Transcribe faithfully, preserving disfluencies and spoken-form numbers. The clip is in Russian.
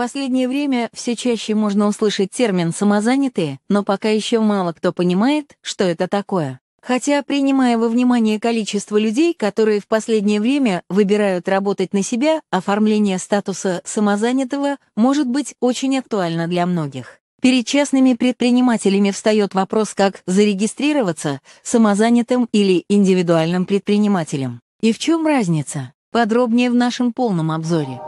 последнее время все чаще можно услышать термин «самозанятые», но пока еще мало кто понимает, что это такое. Хотя, принимая во внимание количество людей, которые в последнее время выбирают работать на себя, оформление статуса самозанятого может быть очень актуально для многих. Перед частными предпринимателями встает вопрос, как зарегистрироваться самозанятым или индивидуальным предпринимателем. И в чем разница? Подробнее в нашем полном обзоре.